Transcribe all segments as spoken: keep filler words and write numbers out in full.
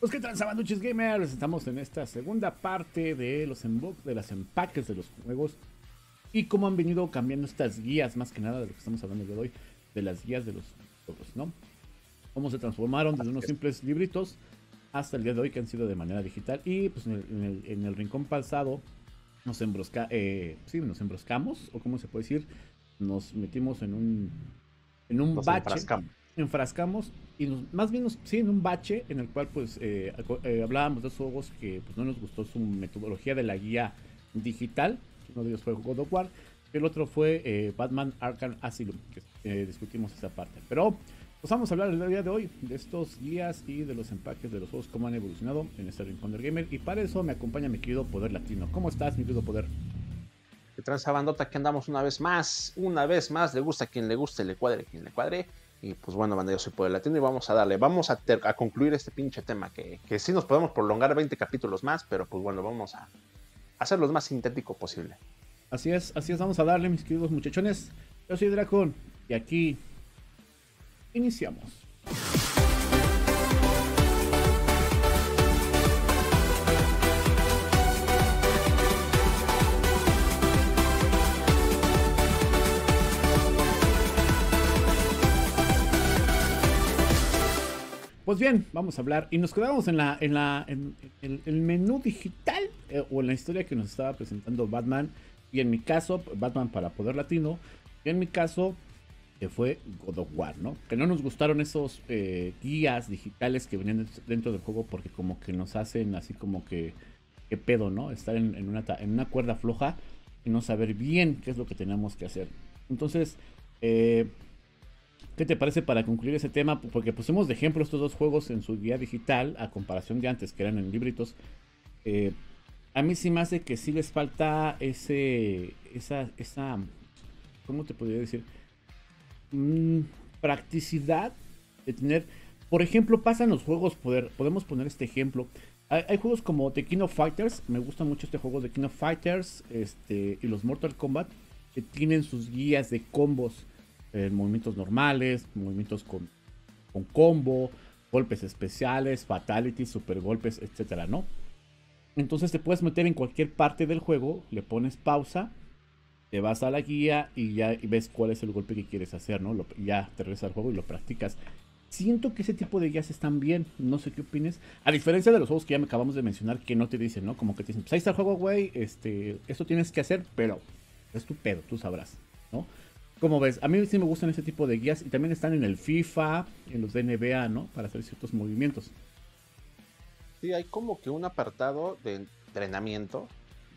Pues qué tal, Sabanduches Gamer, estamos en esta segunda parte de los de las empaques de los juegos y cómo han venido cambiando estas guías, más que nada de lo que estamos hablando de hoy, de las guías de los juegos, ¿no? Cómo se transformaron desde unos simples libritos hasta el día de hoy, que han sido de manera digital. Y pues en el, en el, en el rincón pasado nos embrosca, eh, sí, nos embroscamos, o cómo se puede decir, nos metimos en un, en un nos bache. Enfrascamos. enfrascamos y nos, más bien nos, sí, en un bache en el cual pues eh, eh, hablábamos de esos juegos que pues, no nos gustó su metodología de la guía digital. Uno de ellos fue God of War, el otro fue eh, Batman Arkham Asylum, que eh, discutimos esa parte. Pero pues vamos a hablar el día de hoy de estos guías y de los empaques de los juegos, cómo han evolucionado en este rincón del gamer, y para eso me acompaña mi querido Poder Latino. ¿Cómo estás, mi querido Poder? ¿Qué tal, Sabandota? Que andamos una vez más, una vez más, le gusta a quien le guste, le cuadre a quien le cuadre. Y pues bueno, banda, yo soy Poder Latino y vamos a darle, vamos a, ter, a concluir este pinche tema que, que sí nos podemos prolongar veinte capítulos más, pero pues bueno, vamos a hacerlo lo más sintético posible. Así es, así es, vamos a darle, mis queridos muchachones. Yo soy IDRAKON y aquí iniciamos. Pues bien, vamos a hablar y nos quedamos en la en la en, en, en el menú digital eh, o en la historia que nos estaba presentando Batman, y en mi caso Batman para Poder Latino, y en mi caso que eh, fue God of War, ¿no? Que no nos gustaron esos eh, guías digitales que venían dentro del juego, porque como que nos hacen así como que qué pedo, ¿no? Estar en, en una en una cuerda floja y no saber bien qué es lo que tenemos que hacer. Entonces, eh ¿qué te parece para concluir ese tema? Porque pusimos de ejemplo estos dos juegos en su guía digital a comparación de antes, que eran en libritos. Eh, a mí sí me hace que sí les falta ese, esa, esa, ¿cómo te podría decir? Mm, practicidad de tener. Por ejemplo, pasan los juegos, poder, podemos poner este ejemplo. Hay, hay juegos como The King of Fighters, me gusta mucho este juego de King of Fighters, este, y los Mortal Kombat, que tienen sus guías de combos. Eh, movimientos normales, movimientos con, con combo, golpes especiales, fatalities, super golpes, etcétera, ¿no? Entonces te puedes meter en cualquier parte del juego, le pones pausa, te vas a la guía y ya ves cuál es el golpe que quieres hacer, ¿no? Lo, ya te regresas al juego y lo practicas. Siento que ese tipo de guías están bien, no sé qué opines. A diferencia de los juegos que ya me acabamos de mencionar, que no te dicen, ¿no? Como que te dicen, pues ahí está el juego, güey, este, esto tienes que hacer, pero es tu pedo, tú sabrás, ¿no? Como ves, a mí sí me gustan ese tipo de guías, y también están en el FIFA, en los de N B A, ¿no? Para hacer ciertos movimientos. Sí, hay como que un apartado de entrenamiento.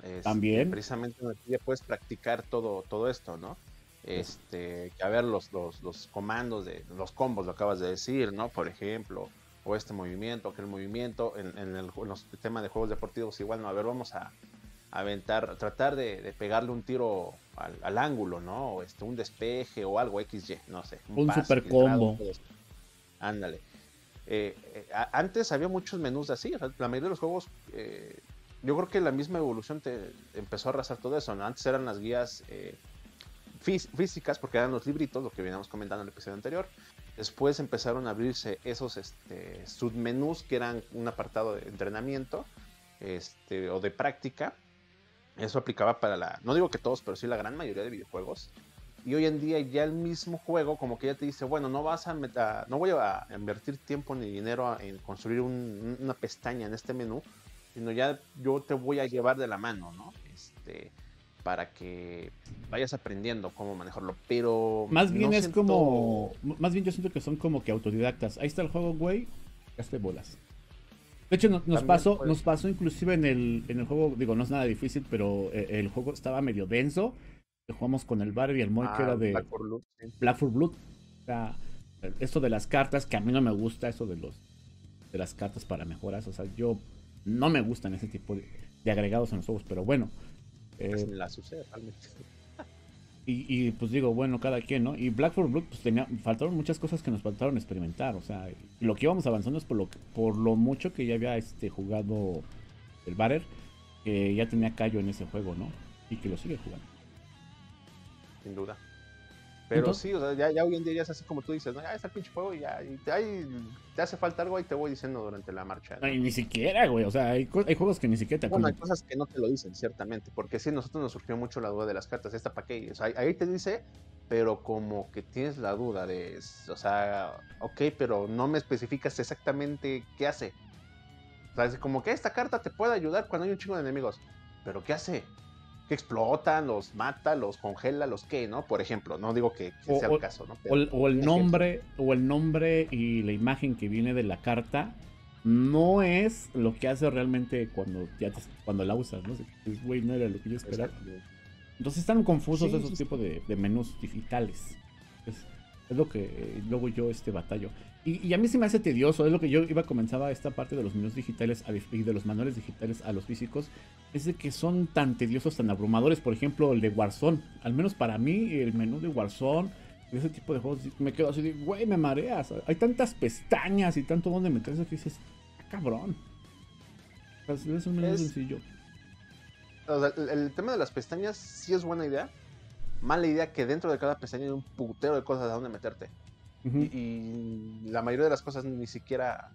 Es, también. Precisamente en el que puedes practicar todo, todo esto, ¿no? Este, que a ver los, los, los comandos, de los combos, lo acabas de decir, ¿no? Por ejemplo, o este movimiento, aquel movimiento, en, en, el, en los temas de juegos deportivos igual, ¿no? A ver, vamos a aventar, tratar de, de pegarle un tiro al, al ángulo, ¿no? O este, un despeje o algo, equis ye, no sé. Un, un pase, super combo. Ándale. Eh, eh, antes había muchos menús así, la mayoría de los juegos, eh, yo creo que la misma evolución te empezó a arrasar todo eso, ¿no? Antes eran las guías eh, fí físicas, porque eran los libritos, lo que veníamos comentando en el episodio anterior. Después empezaron a abrirse esos este, submenús, que eran un apartado de entrenamiento este, o de práctica. Eso aplicaba para la, no digo que todos, pero sí la gran mayoría de videojuegos. Y hoy en día ya el mismo juego como que ya te dice, bueno, no vas a, meta, no voy a invertir tiempo ni dinero en construir un, una pestaña en este menú, sino ya yo te voy a llevar de la mano, ¿no? Este, para que vayas aprendiendo cómo manejarlo, pero más bien no es siento... como, más bien yo siento que son como que autodidactas. Ahí está el juego, güey, hazte bolas. De hecho, nos, nos, pasó, nos pasó inclusive en el, en el juego, digo, no es nada difícil, pero el, el juego estaba medio denso. Jugamos con el Barbie y el Moy, ah, que era de Black for Blood. Black for Blood. O sea, esto de las cartas, que a mí no me gusta, eso de los de las cartas para mejoras. O sea, yo no me gustan ese tipo de, de agregados en los juegos, pero bueno. Eh, la sucede, realmente. Y, y pues digo, bueno, cada quien, ¿no? Y Black for Blood, pues tenía, faltaron muchas cosas que nos faltaron experimentar. O sea, lo que íbamos avanzando es por lo, por lo mucho que ya había este, jugado el Batter, que ya tenía callo en ese juego, ¿no? Y que lo sigue jugando. Sin duda. Pero entonces, sí, o sea, ya, ya hoy en día ya es así como tú dices, ¿no? Ya está el pinche juego y ya y te, ahí, te hace falta algo ahí te voy diciendo durante la marcha, ¿no? No, y ni siquiera, güey, o sea, hay, hay juegos que ni siquiera te bueno, hay cosas que no te lo dicen, ciertamente, porque sí, nosotros nos surgió mucho la duda de las cartas, esta para qué, o sea, ahí te dice, pero como que tienes la duda de, o sea, ok, pero no me especificas exactamente qué hace. O sea, es como que esta carta te puede ayudar cuando hay un chingo de enemigos, pero ¿qué hace? Que explotan, los mata, los congela, los qué, ¿no? Por ejemplo, no digo que, que o, sea el caso, ¿no? Pero, o, o el nombre, o el nombre y la imagen que viene de la carta no es lo que hace realmente cuando, ya te, cuando la usas, ¿no? Es, güey, no era lo que yo esperaba. Entonces están confusos sí, esos sí, tipos de, de menús digitales. Es, es lo que eh, luego yo este batallo. Y, y a mí se me hace tedioso, es lo que yo iba comenzaba esta parte de los menús digitales a, y de los manuales digitales a los físicos, es de que son tan tediosos, tan abrumadores. Por ejemplo, el de Warzone, al menos para mí, el menú de Warzone, ese tipo de juegos, me quedo así de, güey, me mareas, hay tantas pestañas y tanto donde meterse que dices, ah, cabrón. Pues es un menú es... sencillo. O sea, el, el tema de las pestañas sí es buena idea, mala idea que dentro de cada pestaña hay un putero de cosas a donde meterte. Uh-huh. Y, y la mayoría de las cosas ni siquiera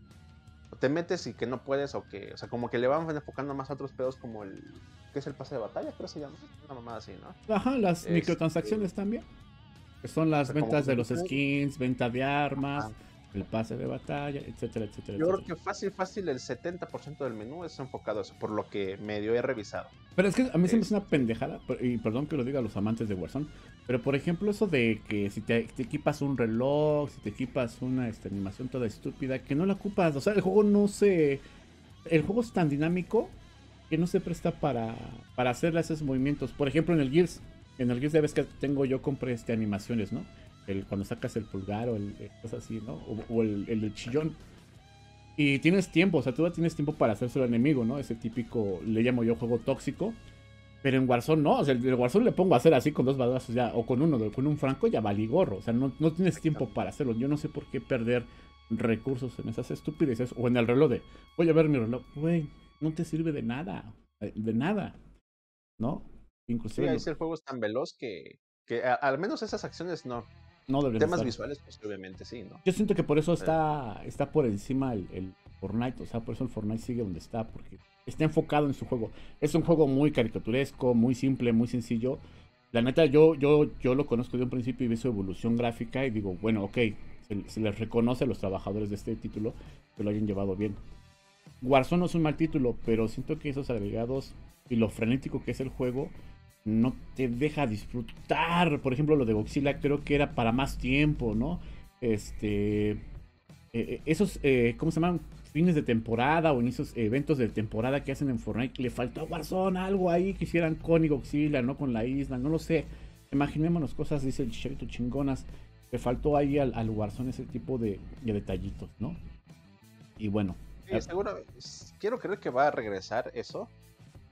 te metes y que no puedes o que, o sea, como que le van enfocando más a otros pedos como el, ¿qué es el pase de batalla? Creo que se llama, una mamada así, ¿no? Ajá, las es, microtransacciones eh, también, que son las ventas de los skins, venta de armas, ajá, el pase de batalla, etcétera, etcétera. Yo creo que fácil, fácil el setenta por ciento del menú es enfocado a eso, por lo que medio he revisado. Pero es que a mí es... se me hace una pendejada, y perdón que lo diga a los amantes de Warzone, pero por ejemplo eso de que si te, te equipas un reloj, si te equipas una este, animación toda estúpida, que no la ocupas, o sea, el juego no se... El juego es tan dinámico que no se presta para, para hacerle esos movimientos. Por ejemplo, en el Gears, en el Gears ya ves que tengo, yo compré este, animaciones, ¿no? El, cuando sacas el pulgar o el, el cosas así, ¿no? O, o el, el, el chillón. Y tienes tiempo, o sea, tú ya tienes tiempo para hacerse el enemigo, ¿no? Ese típico, le llamo yo juego tóxico. Pero en Warzone no, o sea, el Warzone le pongo a hacer así con dos balazos ya, o con uno, con un franco, ya valí gorro. O sea, no, no tienes tiempo para hacerlo. Yo no sé por qué perder recursos en esas estupideces o en el reloj de, voy a ver mi reloj. Güey, no te sirve de nada, de nada, ¿no? Inclusive... Sí, ahí sí el juego es tan veloz que, que a, al menos esas acciones no... No temas estar. Visuales, pues obviamente sí, ¿no? Yo siento que por eso está, está por encima el, el Fortnite, o sea, por eso el Fortnite sigue donde está, porque está enfocado en su juego. Es un juego muy caricaturesco, muy simple, muy sencillo. La neta, yo, yo, yo lo conozco de un principio y vi su evolución gráfica y digo, bueno, ok, se, se les reconoce a los trabajadores de este título que lo hayan llevado bien. Warzone no es un mal título, pero siento que esos agregados y lo frenético que es el juego... no te deja disfrutar. Por ejemplo, lo de Godzilla creo que era para más tiempo, ¿no? Este, eh, esos, eh, ¿cómo se llaman? Fines de temporada o inicios, eventos de temporada que hacen en Fortnite. Le faltó a Warzone algo ahí que hicieran con y Godzilla, ¿no? Con la isla, no lo sé. Imaginémonos cosas, dice el Chicharito Chingonas. Le faltó ahí al, al Warzone ese tipo de, de detallitos, ¿no? Y bueno. Sí, seguro, quiero creer que va a regresar eso.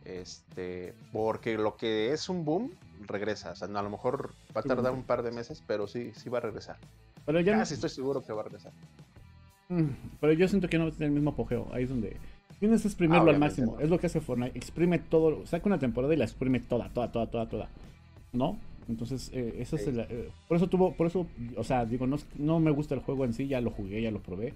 Este, porque lo que es un boom regresa, o sea, a lo mejor va a tardar un par de meses, pero sí, sí va a regresar. Pero ya casi no... estoy seguro que va a regresar. Pero yo siento que no va a tener el mismo apogeo, ahí es donde tienes que exprimirlo ah, al máximo, no. Es lo que hace Fortnite, exprime todo, saca una temporada y la exprime toda, toda, toda, toda, toda, ¿no? Entonces, eh, eso sí. es el, eh, por eso tuvo, por eso, o sea, digo, no, no me gusta el juego en sí, ya lo jugué, ya lo probé,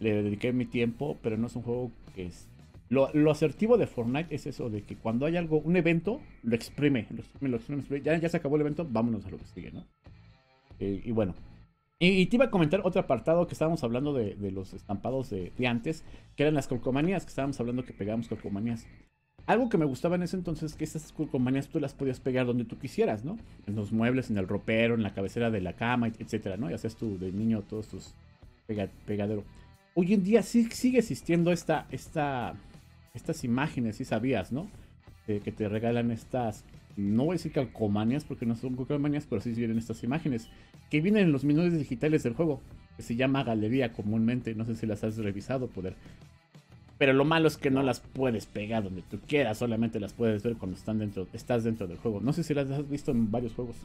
le dediqué mi tiempo, pero no es un juego que es... Lo, lo asertivo de Fortnite es eso, de que cuando hay algo, un evento, lo exprime, lo exprime, lo exprime, lo exprime. Ya, ya se acabó el evento, vámonos a lo que sigue, ¿no? Eh, y bueno, y, y te iba a comentar otro apartado que estábamos hablando de, de los estampados de, de antes, que eran las calcomanías, que estábamos hablando que pegábamos calcomanías. Algo que me gustaba en ese entonces es que esas calcomanías tú las podías pegar donde tú quisieras, ¿no? En los muebles, en el ropero, en la cabecera de la cama, etcétera, ¿no? Y hacías tú de niño todos tus pega, pegadero. Hoy en día sí sigue existiendo esta... esta estas imágenes, si sí sabías, ¿no? Eh, que te regalan estas, no voy a decir calcomanías porque no son calcomanías, pero sí vienen estas imágenes, que vienen en los menús digitales del juego, que se llama galería comúnmente, no sé si las has revisado, Poder. Pero lo malo es que no las puedes pegar donde tú quieras, solamente las puedes ver cuando están dentro, estás dentro del juego. No sé si las has visto en varios juegos.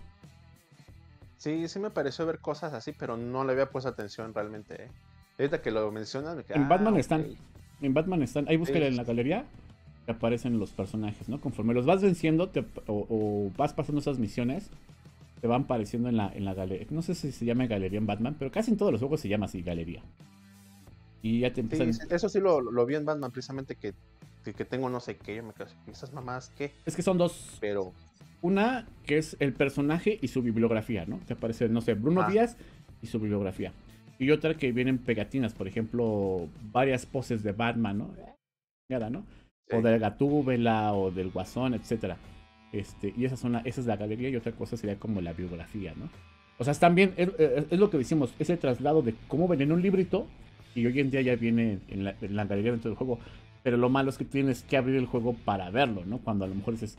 Sí, sí me pareció ver cosas así, pero no le había puesto atención realmente, ¿eh? Ahorita que lo mencionas... Me quedé, en ah, Batman okay. están... En Batman están, ahí búsquela en la galería, que aparecen los personajes, ¿no? Conforme los vas venciendo te, o, o vas pasando esas misiones, te van apareciendo en la, en la galería. No sé si se llama galería en Batman, pero casi en todos los juegos se llama así, galería. Y ya te empiezan... Sí, eso sí lo, lo vi en Batman, precisamente, que, que, que tengo no sé qué. Yo me quedo, ¿esas mamás qué? Es que son dos. Pero... Una que es el personaje y su bibliografía, ¿no? Te aparece, no sé, Bruno ah. Díaz y su bibliografía. Y otra que vienen pegatinas, por ejemplo, varias poses de Batman, ¿no? Nada, ¿no? Sí. O de Gatúbela, o del Guasón, etcétera. Este, y esas son la, esa es la galería, y otra cosa sería como la biografía, ¿no? O sea, también es, es lo que decimos, ese traslado de cómo ven en un librito, y hoy en día ya viene en la, en la galería dentro del juego, pero lo malo es que tienes que abrir el juego para verlo, ¿no? Cuando a lo mejor dices,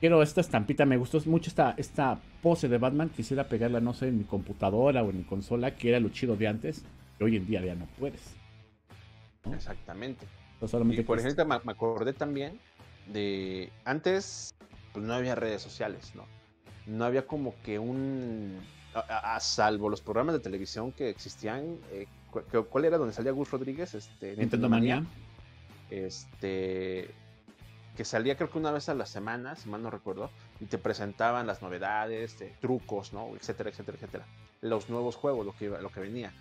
quiero esta estampita, me gustó mucho esta, esta pose de Batman, quisiera pegarla, no sé, en mi computadora o en mi consola, que era lo chido de antes, que hoy en día ya no puedes, ¿no? Exactamente. Y por ejemplo, me, me acordé también de... Antes, pues no había redes sociales, ¿no? No había como que un... A, a salvo los programas de televisión que existían, eh, cu cu ¿cuál era donde salía Gus Rodríguez? Este, Nintendo Manía. Este... Que salía creo que una vez a la semana, si mal no recuerdo, y te presentaban las novedades, eh, trucos, ¿no? Etcétera, etcétera, etcétera. Los nuevos juegos, lo que, iba, lo que venía.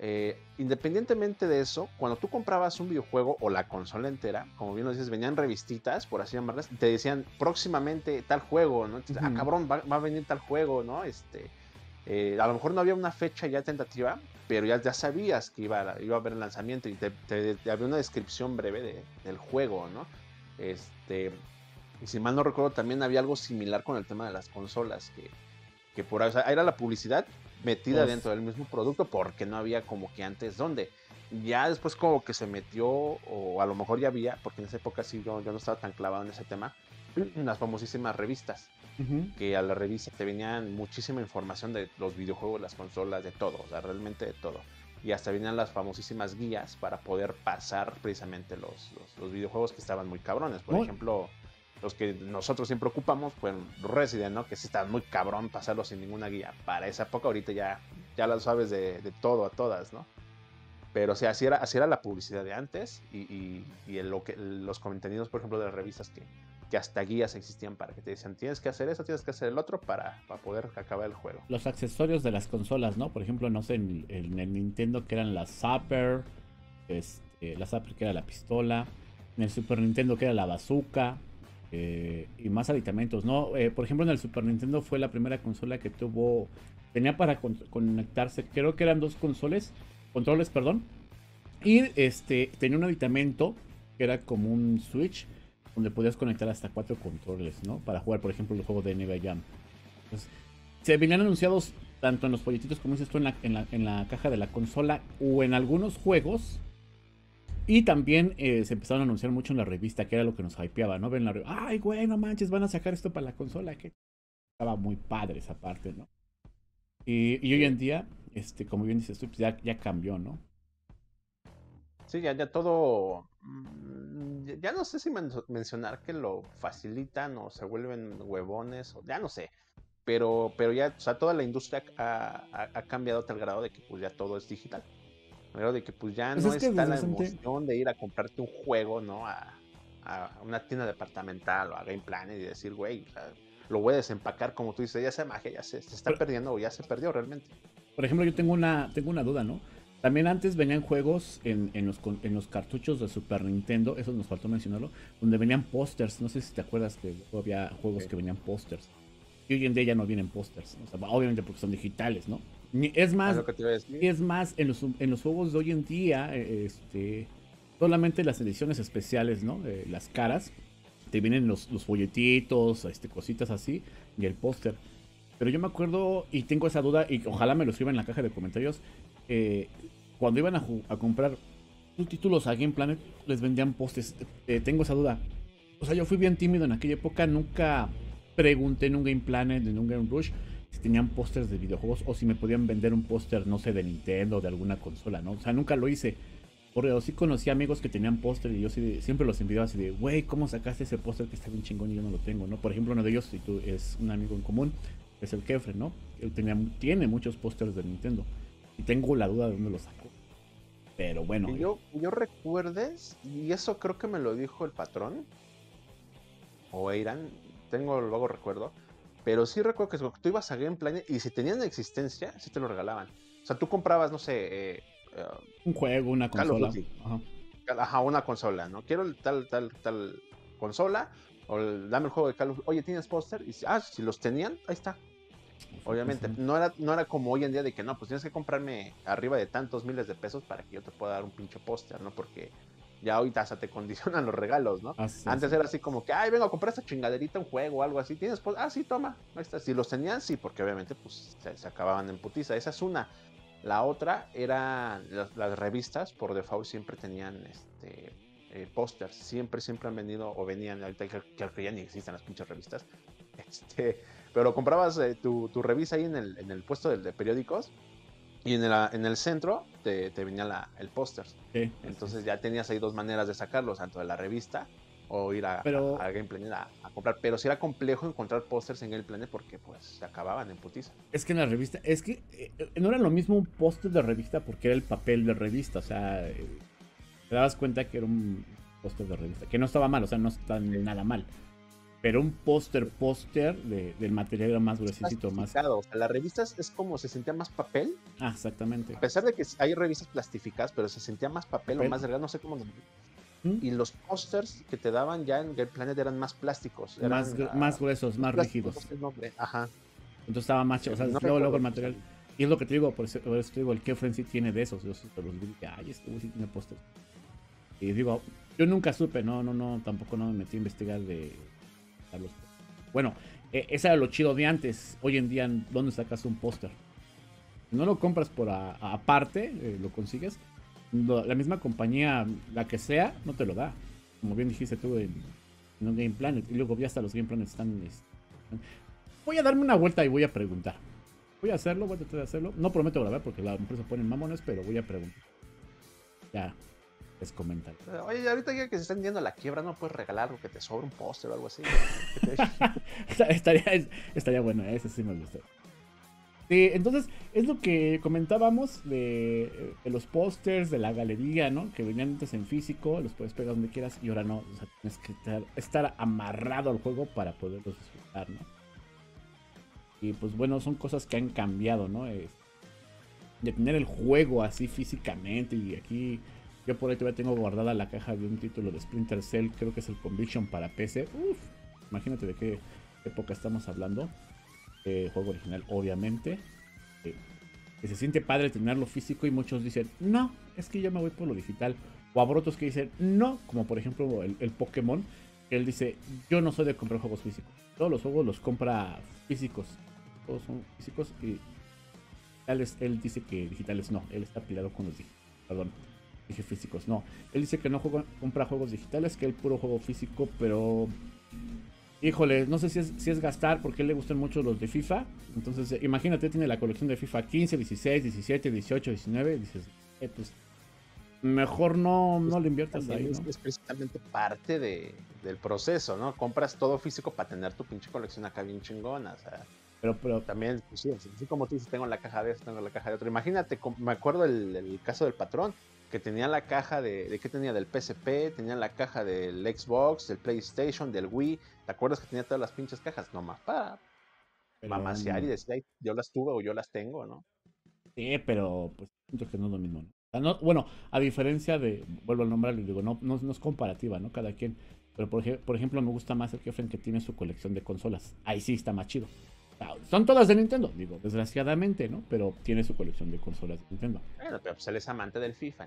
Eh, independientemente de eso, cuando tú comprabas un videojuego o la consola entera, como bien lo dices, venían revistitas, por así llamarlas, te decían próximamente tal juego, ¿no? Entonces, uh-huh. Ah, cabrón, va, va a venir tal juego, ¿no? Este, eh, a lo mejor no había una fecha ya tentativa, pero ya, ya sabías que iba a, iba a haber el lanzamiento, y te, te, te había una descripción breve de, del juego, ¿no? Este, y si mal no recuerdo, también había algo similar con el tema de las consolas, que, que por ahí, o sea, era la publicidad metida pues, dentro del mismo producto, porque no había como que antes dónde. Ya después como que se metió, o a lo mejor ya había, porque en esa época sí yo, yo no estaba tan clavado en ese tema, las famosísimas revistas, uh-huh. que a la revista te venían muchísima información de los videojuegos, las consolas, de todo, o sea, realmente de todo. Y hasta venían las famosísimas guías para poder pasar precisamente los, los, los videojuegos que estaban muy cabrones. Por ¿no? ejemplo, los que nosotros siempre ocupamos, pues Resident, ¿no? Que sí estaban muy cabrón pasarlos sin ninguna guía. Para esa época ahorita ya, ya las sabes de, de todo a todas, ¿no? Pero o sea, así era, así era la publicidad de antes, y, y, y en lo que, los contenidos, por ejemplo, de las revistas que, que hasta guías existían para que te decían tienes que hacer eso, tienes que hacer el otro para, para poder acabar el juego. Los accesorios de las consolas, ¿no? Por ejemplo, no sé, en, en el Nintendo que eran la Zapper, este, la Zapper que era la pistola, en el Super Nintendo que era la bazooka, Eh, y más aditamentos, ¿no? Eh, por ejemplo, en el Super Nintendo fue la primera consola que tuvo, tenía para con, conectarse, creo que eran dos consoles, controles, perdón, y este, tenía un aditamento que era como un Switch, donde podías conectar hasta cuatro controles, ¿no? Para jugar, por ejemplo, el juego de N B A Jam. Entonces, se venían anunciados tanto en los folletitos, como dices tú, en la, en la, en la caja de la consola, o en algunos juegos. Y también eh, se empezaron a anunciar mucho en la revista, que era lo que nos hypeaba, ¿no? Ven la revista, ay, güey, no manches, van a sacar esto para la consola, que estaba muy padre esa parte, ¿no? Y, y hoy en día, este, como bien dices tú, pues ya, ya cambió, ¿no? Sí, ya, ya todo, ya no sé si men mencionar que lo facilitan o se vuelven huevones, o ya no sé, pero, pero ya, o sea, toda la industria ha, ha, ha cambiado a tal grado de que pues ya todo es digital. Pero de que pues ya pues no es está la emoción de ir a comprarte un juego, ¿no? A, a una tienda departamental o a Game Planet y decir, güey, o sea, lo voy a desempacar, como tú dices, ya se magia, ya se, se está Pero, perdiendo o ya se perdió realmente. Por ejemplo, yo tengo una, tengo una duda, ¿no? También antes venían juegos en, en, los, en los cartuchos de Super Nintendo, eso nos faltó mencionarlo, donde venían pósters, no sé si te acuerdas que había juegos sí. que venían pósters. Y hoy en día ya no vienen pósters, o sea, obviamente porque son digitales, ¿no? Es más, es más en, los, en los juegos de hoy en día, este, solamente las ediciones especiales, ¿no? Eh, las caras, te vienen los, los folletitos, este, cositas así, y el póster. Pero yo me acuerdo, y tengo esa duda, y ojalá me lo escriban en la caja de comentarios, eh, cuando iban a, a comprar títulos a Game Planet, les vendían pósters. Eh, tengo esa duda. O sea, yo fui bien tímido en aquella época, nunca pregunté en un Game Planet, en un Game Rush, si tenían pósters de videojuegos o si me podían vender un póster, no sé, de Nintendo o de alguna consola, ¿no? O sea, nunca lo hice. Porque yo sí conocí amigos que tenían póster y yo sí, siempre los enviaba así de, güey, ¿cómo sacaste ese póster que está bien chingón y yo no lo tengo, ¿no? Por ejemplo, uno de ellos, si tú es un amigo en común, es el Kefren, ¿no? Él tenía, tiene muchos pósters de Nintendo y tengo la duda de dónde los sacó. Pero bueno. Que yo, yo recuerdes, y eso creo que me lo dijo el patrón o Eiran, tengo el vago recuerdo. Pero sí recuerdo que tú ibas a Game Planet y si tenían existencia, sí te lo regalaban. O sea, tú comprabas, no sé... Eh, un juego, una consola. Ajá. Ajá, una consola, ¿no? Quiero tal, tal, tal consola. O el, dame el juego de Call of Duty. Oye, ¿tienes póster? Y ah, si los tenían, ahí está. Obviamente, no era, no era como hoy en día de que no, pues tienes que comprarme arriba de tantos miles de pesos para que yo te pueda dar un pinche póster, ¿no? Porque ya ahorita hasta te condicionan los regalos, ¿no? Ah, sí, antes sí. Era así como que, ay, vengo a comprar esta chingaderita, un juego o algo así. ¿Tienes póster? Ah, sí, toma. Ahí está. Si los tenían, sí, porque obviamente pues se, se acababan en putiza. Esa es una. La otra era las, las revistas, por default siempre tenían este eh, pósters, siempre, siempre han venido o venían, ahorita que, que ya ni existen las pinches revistas, este, pero comprabas eh, tu, tu revista ahí en el, en el puesto de, de periódicos y en el, en el centro te, te venía la, el póster, sí, entonces sí. Ya tenías ahí dos maneras de sacarlos, tanto de la revista o ir a, pero... a, a Game Planet a, a comprar, pero sí era complejo encontrar pósters en Game Planet porque pues se acababan en putiza. Es que en la revista, es que eh, no era lo mismo un póster de revista porque era el papel de revista, o sea, eh, te dabas cuenta que era un póster de revista, que no estaba mal, o sea, no está nada mal, pero un póster, póster de, del material era más gruesito, más... O sea, las revistas es como, se sentía más papel. Ah, exactamente. A pesar de que hay revistas plastificadas, pero se sentía más papel, papel. O más delgado, no sé cómo... ¿Mm? Y los pósters que te daban ya en Game Planet eran más plásticos, eran, más, uh, más gruesos, más rígidos. Ajá. Entonces estaba más chido, o sea, no luego, luego el material. Y es lo que te digo, por eso, por eso te digo, el Kefren sí tiene de esos. Yo te los vi, ay, este güey sí tiene pósters. Y digo, yo nunca supe, no, no, no, tampoco no me metí a investigar de, de los... Bueno, eh, ese era lo chido de antes. Hoy en día, ¿dónde sacas un póster? No lo compras por aparte, eh, lo consigues. La misma compañía, la que sea, no te lo da. Como bien dijiste tú en, en Game Planet. Y luego ya hasta los Game Planet están... Voy a darme una vuelta y voy a preguntar. Voy a hacerlo, voy a tratar de hacerlo. No prometo grabar porque la empresa pone mamones, pero voy a preguntar. Ya, les comentan. Oye, ahorita ya que se están yendo a la quiebra, ¿no puedes regalar lo que te sobra, un póster o algo así? estaría, estaría bueno, ese sí me gustó. Sí, entonces es lo que comentábamos de, de los pósters, de la galería, ¿no? Que venían antes en físico, los puedes pegar donde quieras y ahora no, o sea, tienes que estar, estar amarrado al juego para poderlos disfrutar, ¿no? Y pues bueno, son cosas que han cambiado, ¿no? Es de tener el juego así físicamente y aquí yo por ahí todavía tengo guardada la caja de un título de Splinter Cell, creo que es el Conviction para P C. Uf, imagínate de qué época estamos hablando. Eh, juego original, obviamente. Eh, se siente padre tenerlo físico y muchos dicen, no, es que yo me voy por lo digital. O habrá otros que dicen, no, como por ejemplo el, el Pokémon, que él dice, yo no soy de comprar juegos físicos. Todos los juegos los compra físicos. Todos son físicos y digitales, él dice que digitales no. Él está peleado con los digitales. Perdón, dije físicos, no. Él dice que no juega, compra juegos digitales, que él puro juego físico, pero... Híjole, no sé si es, si es gastar porque a él le gustan mucho los de FIFA. Entonces, eh, imagínate, tiene la colección de FIFA quince, dieciséis, diecisiete, dieciocho, diecinueve. Dices, eh, pues, mejor no, no le inviertas ahí, ¿no? Es precisamente parte de, del proceso, ¿no? Compras todo físico para tener tu pinche colección acá bien chingona, o sea. Pero, pero también, pues, sí, así como tú dices, tengo la caja de esto, tengo la caja de otro. Imagínate, me acuerdo el, el caso del patrón, que tenía la caja de, de... ¿Qué tenía? Del P S P, tenía la caja del Xbox, del PlayStation, del Wii. ¿Te acuerdas que tenía todas las pinches cajas? Nomás para mamasear y decir, yo las tuve o yo las tengo, ¿no? Sí, pero pues siento que no es lo mismo, ¿no? O sea, no, bueno, a diferencia de... Vuelvo a nombrarlo y digo, no, no, no es comparativa, ¿no? Cada quien. Pero por, por ejemplo, me gusta más el Kefren, que tiene su colección de consolas. Ahí sí está más chido. Son todas de Nintendo, digo, desgraciadamente, ¿no? Pero tiene su colección de consolas de Nintendo. Bueno, pero pues él es amante del FIFA.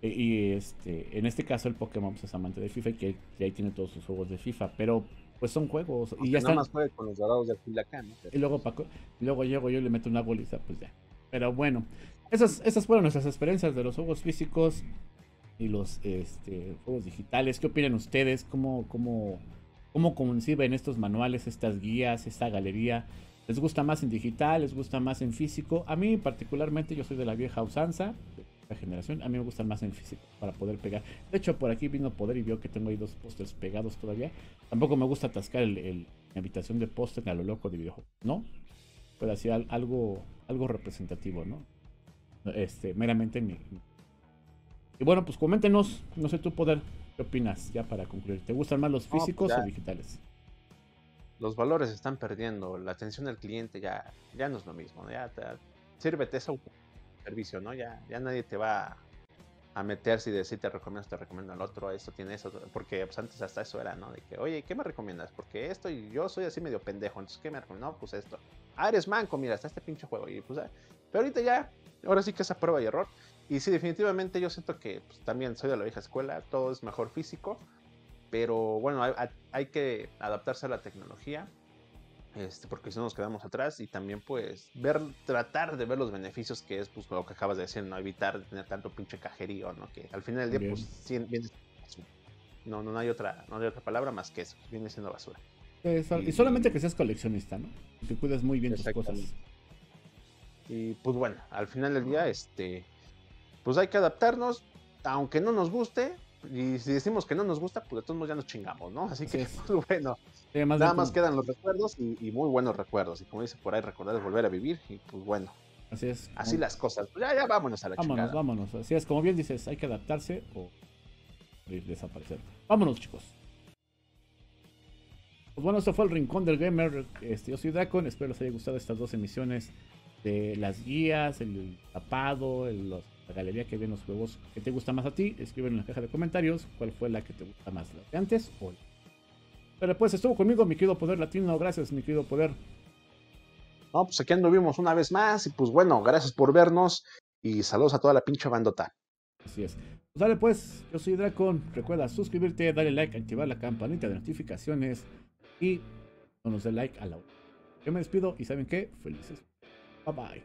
Y, y este, en este caso el Pokémon pues, es amante de FIFA y que, que ahí tiene todos sus juegos de FIFA, pero pues son juegos. Aunque y ya no están... más juegue con los dorados de Filacán, ¿no? Y luego, Paco, y luego llego yo y le meto una boliza, pues ya. Pero bueno, esas, esas fueron nuestras experiencias de los juegos físicos y los este, juegos digitales. ¿Qué opinan ustedes? ¿Cómo...? cómo... ¿Cómo conciben estos manuales, estas guías, esta galería? ¿Les gusta más en digital? ¿Les gusta más en físico? A mí particularmente, yo soy de la vieja usanza, de la generación, a mí me gustan más en físico para poder pegar. De hecho, por aquí vino Poder y vio que tengo ahí dos pósters pegados todavía. Tampoco me gusta atascar el, el, mi habitación de póster a lo loco de videojuegos, ¿no? Pero así algo, algo representativo, ¿no? Este, meramente mi... Y bueno, pues coméntenos, no sé tú, Poder... ¿Qué opinas ya para concluir? ¿Te gustan más los físicos no, pues o digitales? los valores se están perdiendo, la atención al cliente ya, ya no es lo mismo, ¿no? Ya te, sírvete ese servicio, ¿no? Ya, ya nadie te va a meterse y decir te recomiendo, te recomiendo al otro, esto tiene eso, porque pues antes hasta eso era, ¿no? De que, oye, ¿qué me recomiendas? Porque esto y yo soy así medio pendejo, entonces ¿qué me recomiendas? No, pues esto. Ah, eres manco, mira, está este pinche juego. Y pues, ah, pero ahorita ya, ahora sí que es a prueba y error. Y sí, definitivamente yo siento que pues, también soy de la vieja escuela, todo es mejor físico. Pero bueno, hay, hay que adaptarse a la tecnología, este, porque si no nos quedamos atrás. Y también pues ver, tratar de ver los beneficios, que es pues lo que acabas de decir, no evitar tener tanto pinche cajerío, ¿no? Que al final del día, bien, pues sí, bien, no, no hay otra, no hay otra palabra más que eso, viene siendo basura. Eso, y, y solamente que seas coleccionista, ¿no? Te cuidas muy bien tus cosas. Y pues bueno, al final del día, este, pues hay que adaptarnos, aunque no nos guste. Y si decimos que no nos gusta, pues de todos modos ya nos chingamos, ¿no? Así que, pues, bueno, sí, más nada más quedan los recuerdos y, y muy buenos recuerdos. Y como dice por ahí, recordar es volver a vivir. Y pues bueno, así es. Así como... las cosas. Ya, ya vámonos a la chingada. Vámonos, vámonos. Así es, como bien dices, hay que adaptarse o desaparecer. Vámonos, chicos. Pues bueno, esto fue el Rincón del Gamer. Este, yo soy Drakon. Espero les haya gustado estas dos emisiones de las guías, el tapado, el... los... la galería que ve los juegos que te gusta más a ti. Escriben en la caja de comentarios cuál fue la que te gusta más, la de antes o la... Pero pues estuvo conmigo mi querido Poder Latino. Gracias, mi querido Poder. No, pues aquí anduvimos una vez más. Y pues bueno, gracias por vernos. Y saludos a toda la pinche bandota. Así es. Pues dale pues, yo soy Drakon. Recuerda suscribirte, darle like, activar la campanita de notificaciones. Y no nos dé like a la hora. Yo me despido y ¿saben qué? Felices. Bye bye.